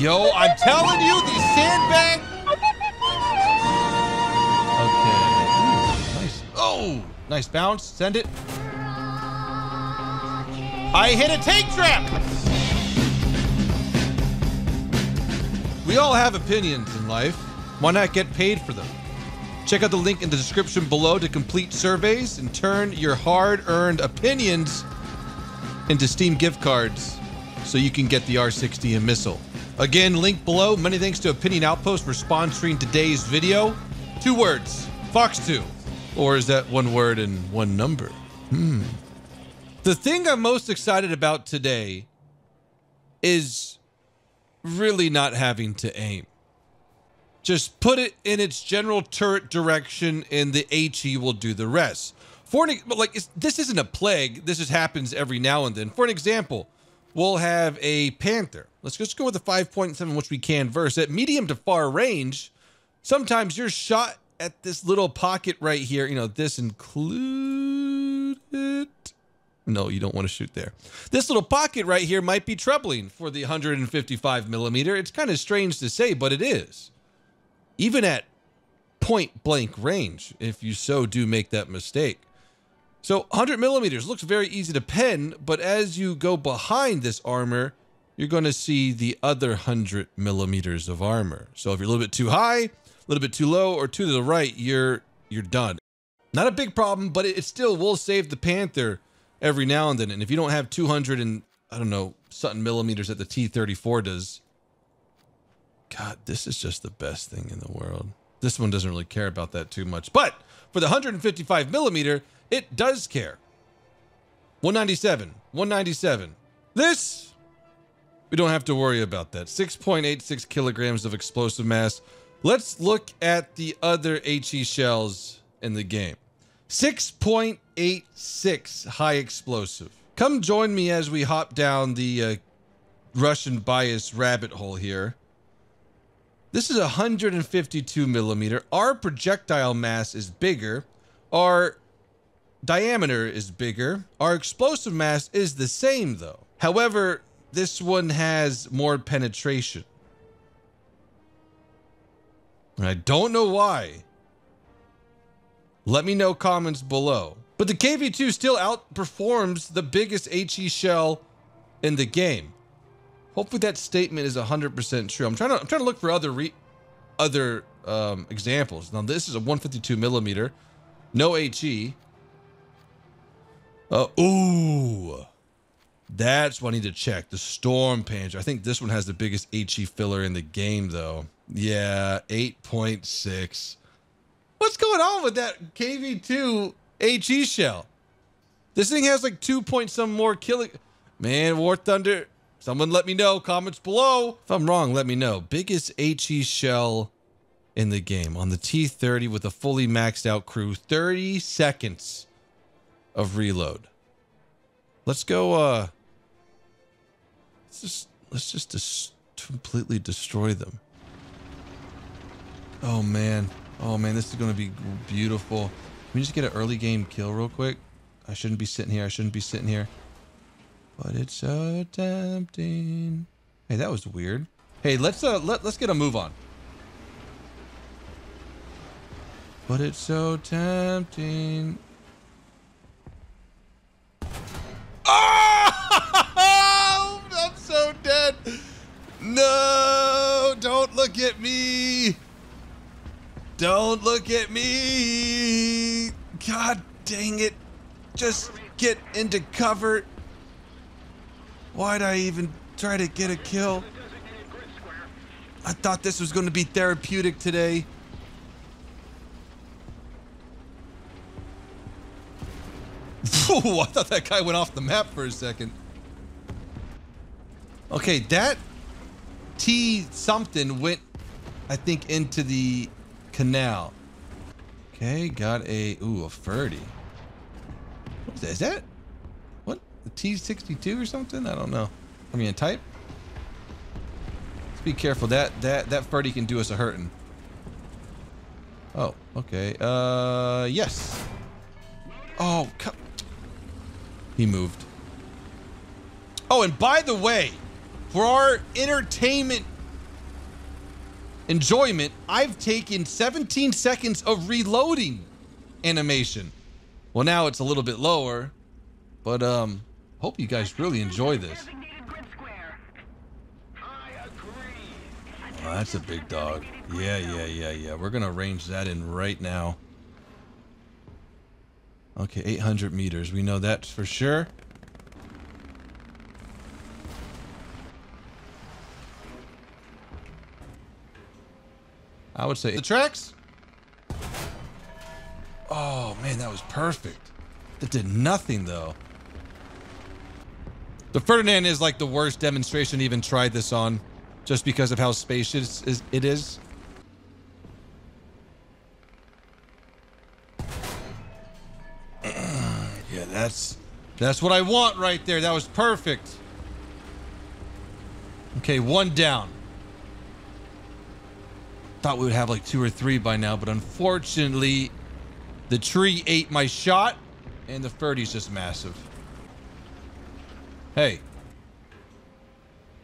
Yo, I'm telling you, these sandbags. Okay. Ooh, nice. Oh, nice bounce. Send it. I hit a tank trap. We all have opinions in life. Why not get paid for them? Check out the link in the description below to complete surveys and turn your hard-earned opinions into Steam gift cards so you can get the R60 and missile. Again, link below. Many thanks to Opinion Outpost for sponsoring today's video. Two words, Fox 2. Or is that one word and one number? The thing I'm most excited about today is really not having to aim. Just put it in its general turret direction and the HE will do the rest. But like, this isn't a plague. This just happens every now and then. For an example, we'll have a Panther. Let's just go with a 5.7, which we can verse. At medium to far range, sometimes you're shot at this little pocket right here. You know, this included. No, you don't want to shoot there. This little pocket right here might be troubling for the 155 millimeter. It's kind of strange to say, but it is. Even at point blank range, if you so do make that mistake. So 100 millimeters looks very easy to pen, but as you go behind this armor, you're going to see the other 100 millimeters of armor. So if you're a little bit too high, a little bit too low, or to the right, you're done. Not a big problem, but it still will save the Panther every now and then. And if you don't have 200 and, I don't know, something millimeters that the T-34 does, God, this is just the best thing in the world. This one doesn't really care about that too much. But for the 155 millimeter, it does care. 197, 197. This, we don't have to worry about that. 6.86 kilograms of explosive mass. Let's look at the other HE shells in the game. 6.86 high explosive. Come join me as we hop down the Russian bias rabbit hole here. This is 152 millimeter. Our projectile mass is bigger. Our diameter is bigger. Our explosive mass is the same though. However, this one has more penetration. And I don't know why. Let me know comments below. But the KV2 still outperforms the biggest HE shell in the game. Hopefully that statement is 100% true. I'm trying to look for other examples. Now this is a 152 millimeter, no HE. Ooh, that's what I need to check. The Storm Panther. I think this one has the biggest HE filler in the game, though. Yeah, 8.6. What's going on with that KV2 HE shell? This thing has like 2 point some more killing. Man, War Thunder. Someone let me know. Comments below. If I'm wrong, let me know. Biggest HE shell in the game on the T30 with a fully maxed out crew. 30 seconds of reload. Let's go. Let's just completely destroy them. Oh man. Oh man. This is gonna be beautiful. Can we just get an early game kill real quick? I shouldn't be sitting here. I shouldn't be sitting here. But it's so tempting. Hey, that was weird. Hey, let's get a move on. But it's so tempting. Oh! I'm so dead. No, don't look at me. Don't look at me. God dang it. Just get into cover. Why'd I even try to get a kill? I thought this was going to be therapeutic today. Ooh, I thought that guy went off the map for a second. Okay, that T something went, I think, into the canal. Okay, got a, ooh, a 30. What is that? Is that? The T-62 or something? I don't know. I mean, type. Let's be careful. That Ferdy can do us a hurting. Oh, okay. Yes. Oh, come. He moved. Oh, and by the way, for our entertainment enjoyment, I've taken 17 seconds of reloading animation. Well, now it's a little bit lower, but hope you guys really enjoy this. Oh, that's a big dog. Yeah. We're gonna arrange that in right now. Okay, 800 meters. We know that for sure. I would say the tracks. Oh man, that was perfect. That did nothing though. The Ferdinand is like the worst demonstration even tried this on, just because of how spacious it is. Yeah, that's what I want right there. That was perfect. Okay, one down. Thought we would have like 2 or 3 by now, but unfortunately the tree ate my shot and the 30's just massive. Hey,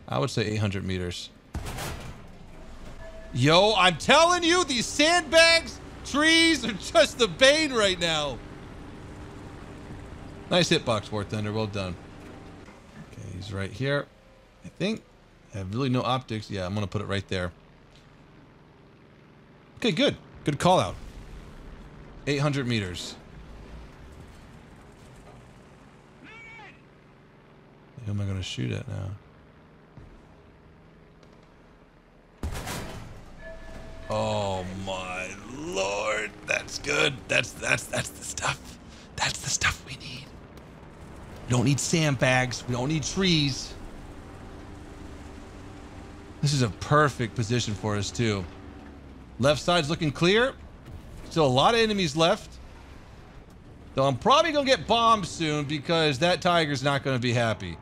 I would say 800 meters. Yo, I'm telling you, these sandbags, trees are just the bane right now. Nice hitbox, War Thunder. Well done. Okay, he's right here. I think I have really no optics. Yeah, I'm going to put it right there. Okay, good. Good call out. 800 meters. Who am I going to shoot at now? Oh my lord, that's good. That's the stuff. That's the stuff we need. We don't need sandbags. We don't need trees. This is a perfect position for us too. Left side's looking clear. Still a lot of enemies left. Though I'm probably gonna get bombed soon because that tiger's not gonna be happy.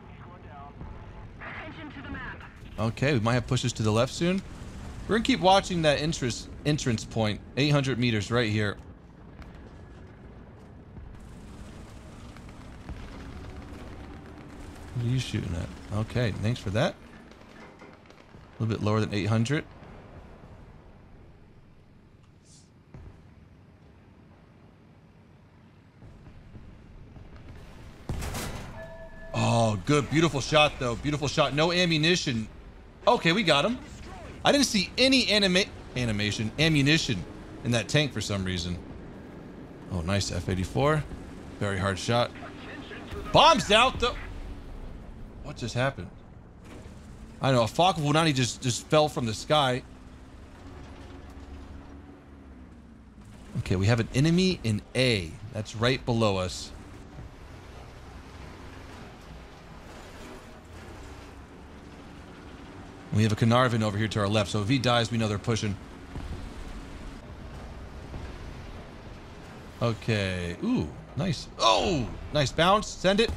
Okay, we might have pushes to the left soon. We're gonna keep watching that entrance point, 800 meters right here. What are you shooting at? Okay, thanks for that. A little bit lower than 800. Oh, good. Beautiful shot, though. Beautiful shot. No ammunition. Okay, we got him. I didn't see any ammunition in that tank for some reason. Oh, nice F-84. Very hard shot. Bombs out, though. What just happened? I don't know. A Fox 2 just fell from the sky. Okay, we have an enemy in A. That's right below us. We have a Carnarvon over here to our left, so if he dies, we know they're pushing. Okay. Ooh, nice. Oh, nice bounce. Send it.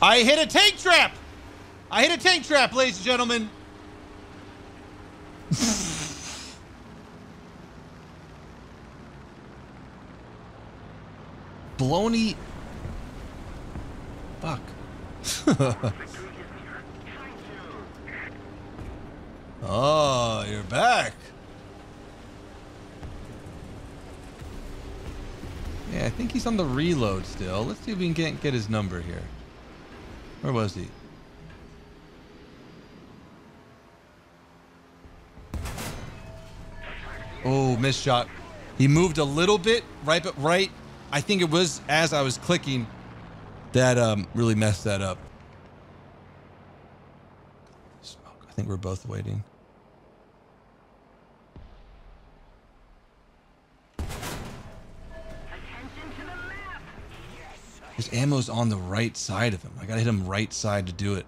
I hit a tank trap. I hit a tank trap, ladies and gentlemen. Baloney. Fuck. Oh, you're back. Yeah, I think he's on the reload still. Let's see if we can get his number here. Where was he? Oh, missed shot. He moved a little bit right. I think it was as I was clicking that really messed that up. I think we're both waiting. His ammo's on the right side of him. I gotta hit him right side to do it.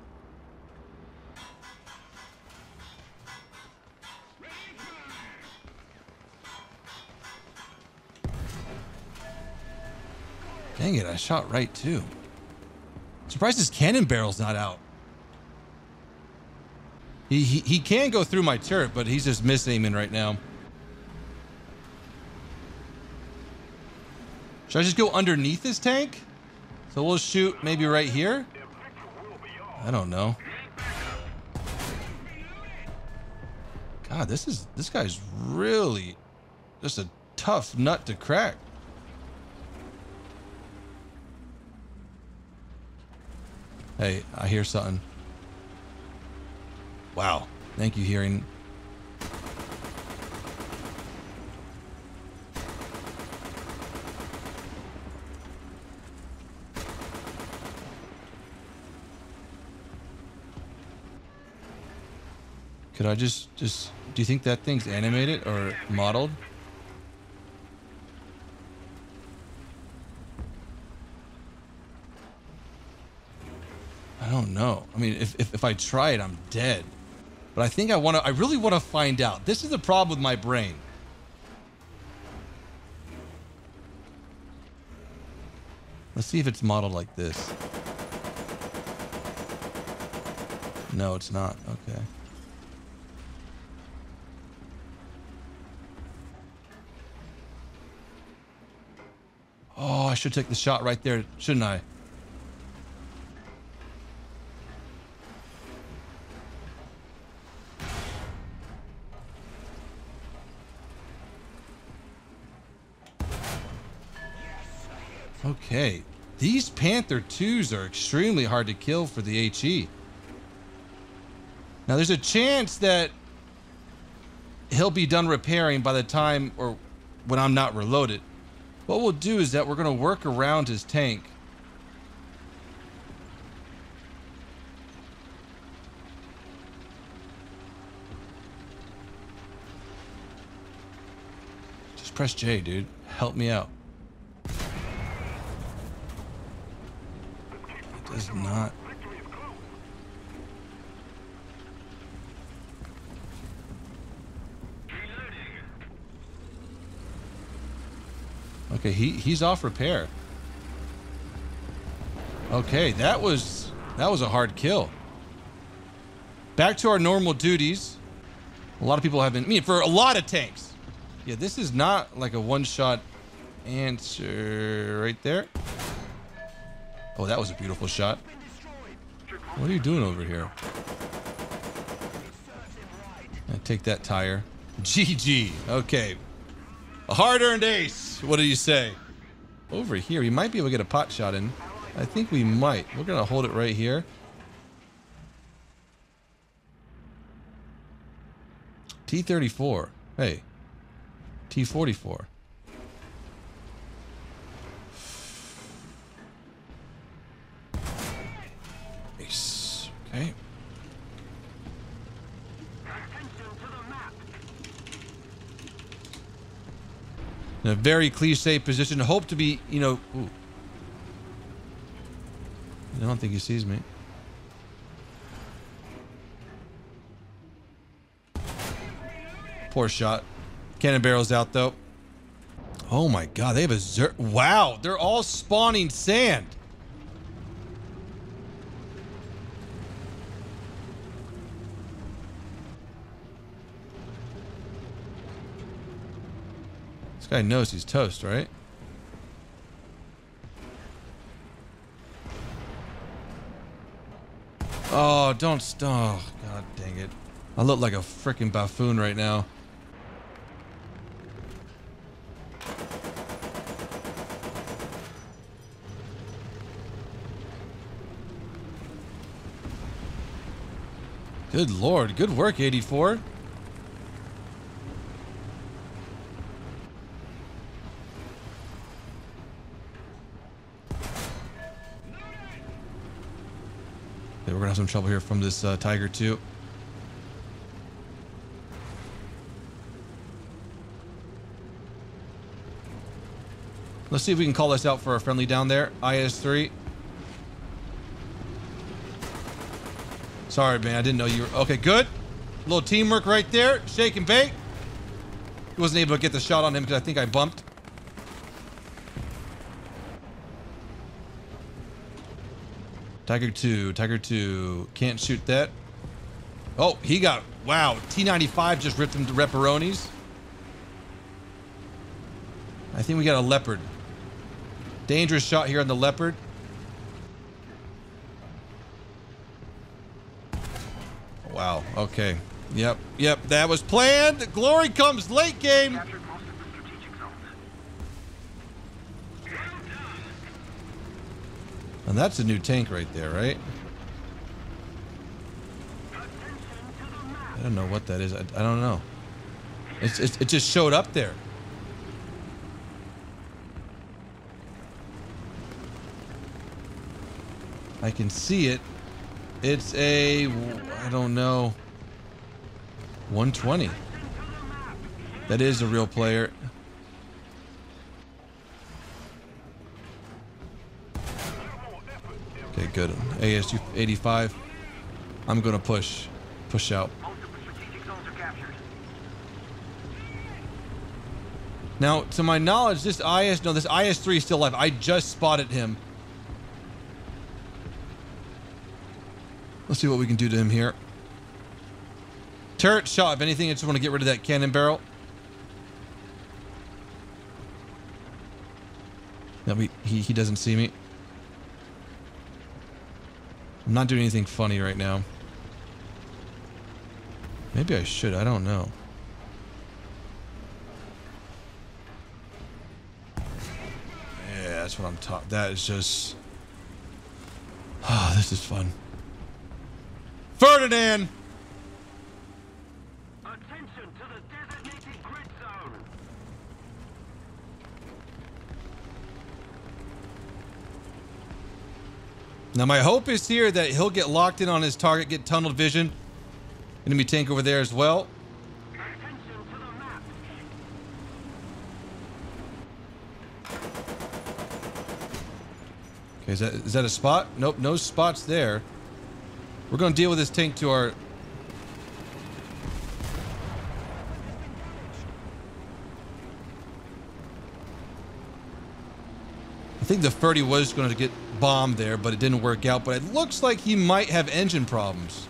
Dang it, I shot right too. Surprised his cannon barrel's not out. He can go through my turret, but he's just misaiming right now. Should I just go underneath this tank? So we'll shoot maybe right here? I don't know. God, this guy's really just a tough nut to crack. Hey, I hear something. Wow. Thank you, hearing. Could I just, do you think that thing's animated or modeled? I don't know. I mean, if I try it, I'm dead. But I think I really want to find out. This is the problem with my brain. Let's see if it's modeled like this. No, it's not. Okay. Oh, I should take the shot right there, shouldn't I? Okay. These Panther 2s are extremely hard to kill for the HE. Now, there's a chance that he'll be done repairing by the time or when I'm not reloaded. What we'll do is that we're going to work around his tank. Just press J, dude. Help me out. It does not. Okay, he's off repair. Okay, that was a hard kill. Back to our normal duties. A lot of people have been, I mean, for a lot of tanks. Yeah, this is not like a one-shot answer right there. Oh, that was a beautiful shot. What are you doing over here? I take that tire. GG. Okay. A hard-earned ace. What do you say? Over here, we might be able to get a pot shot in. I think we might. We're going to hold it right here. T-34. Hey. T-44. Ace. Okay. In a very cliche position, hope to be, you know. Ooh. I don't think he sees me. Poor shot. Cannon barrel's out though. Oh my God, they have a zerg. Wow, they're all spawning sand. Guy knows he's toast, right? Oh, don't stop. Oh, God dang it. I look like a freaking buffoon right now. Good Lord. Good work, 84. We're gonna have some trouble here from this Tiger 2. Let's see if we can call this out for our friendly down there. IS3. Sorry, man, I didn't know you were. Okay, good. A little teamwork right there. Shake and bake. Wasn't able to get the shot on him because I think I bumped. Tiger 2, Tiger 2, can't shoot that. Oh, he got, wow, T-95 just ripped him to pepperonis. I think we got a Leopard. Dangerous shot here on the Leopard. Wow, okay. Yep, yep, that was planned. Glory comes late game. And that's a new tank right there, right? I don't know what that is. I don't know. It just showed up there. I can see it. It's a, I don't know, 120. That is a real player. Okay, good. ASU 85. I'm gonna push out. Now, to my knowledge, this IS3 is still alive. I just spotted him. Let's see what we can do to him here. Turret shot. If anything, I just want to get rid of that cannon barrel. No, he doesn't see me. I'm not doing anything funny right now. Maybe I should. I don't know. Yeah, that's what I'm talking. That is just... Oh, this is fun. Ferdinand! Attention to the designated grid zone. Now my hope is here that he'll get locked in on his target, get tunneled vision. Enemy tank over there as well. Okay, is that a spot? Nope, no spots there. We're gonna deal with this tank to our... I think the 30 was gonna get bombed there, but it didn't work out, but it looks like he might have engine problems.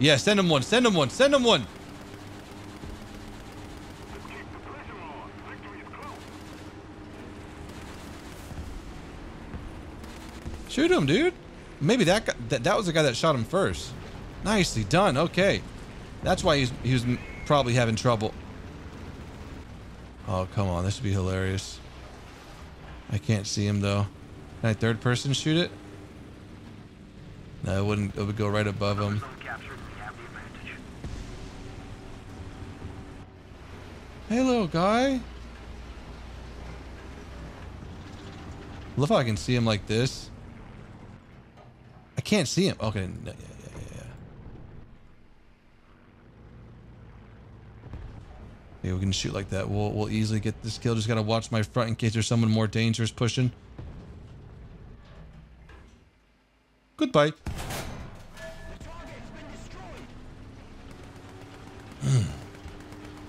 Yeah, send him one, send him one, send him one! Shoot him, dude! Maybe that guy, that was the guy that shot him first. Nicely done. Okay. That's why he was probably having trouble. Oh, come on. This would be hilarious. I can't see him, though. Can I third person shoot it? No, it wouldn't. It would go right above him. Hey, little guy. Look how I can see him like this. I can't see him. Okay. No, yeah. Yeah, we can shoot like that. We'll easily get this kill. Just gotta watch my front in case there's someone more dangerous pushing. Goodbye.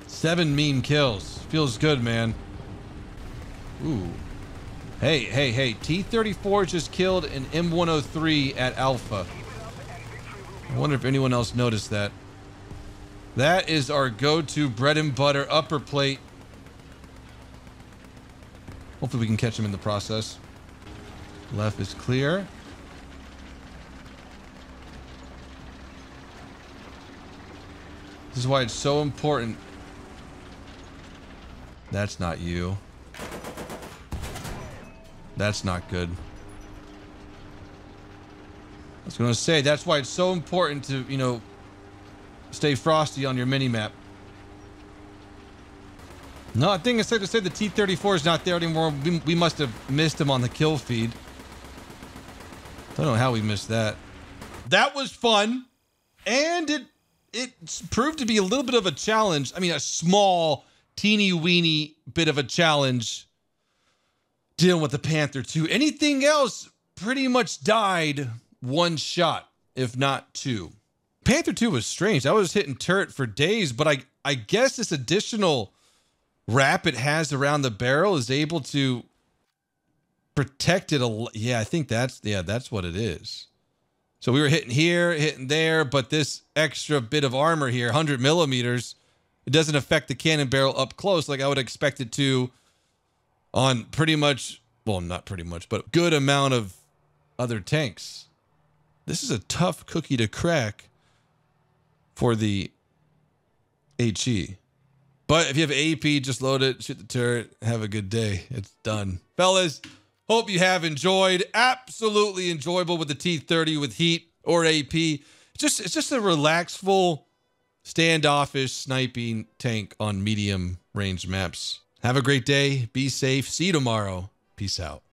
Seven mean kills. Feels good, man. Ooh. Hey, T-34 just killed an M-103 at Alpha. I wonder if anyone else noticed that. That is our go-to bread and butter upper plate. Hopefully we can catch him in the process. Left is clear. This is why it's so important. That's not you. That's not good. I was gonna say, that's why it's so important to, you know, stay frosty on your mini-map. No, I think it's safe to say the T-34 is not there anymore. We must have missed him on the kill feed. Don't know how we missed that. That was fun. And it proved to be a little bit of a challenge. I mean, a small, teeny-weeny bit of a challenge. Dealing with the Panther 2. Anything else pretty much died one shot, if not two. Panther 2 was strange. I was hitting turret for days, but I guess this additional wrap it has around the barrel is able to protect it a... Yeah, I think that's what it is. So we were hitting here, hitting there, but this extra bit of armor here, 100 millimeters, it doesn't affect the cannon barrel up close like I would expect it to. On pretty much, well, not pretty much, but a good amount of other tanks. This is a tough cookie to crack for the HE. But if you have AP, just load it, shoot the turret, have a good day. It's done. Fellas, hope you have enjoyed. Absolutely enjoyable with the T-30 with heat or AP. It's just a relaxful, standoffish sniping tank on medium range maps. Have a great day. Be safe. See you tomorrow. Peace out.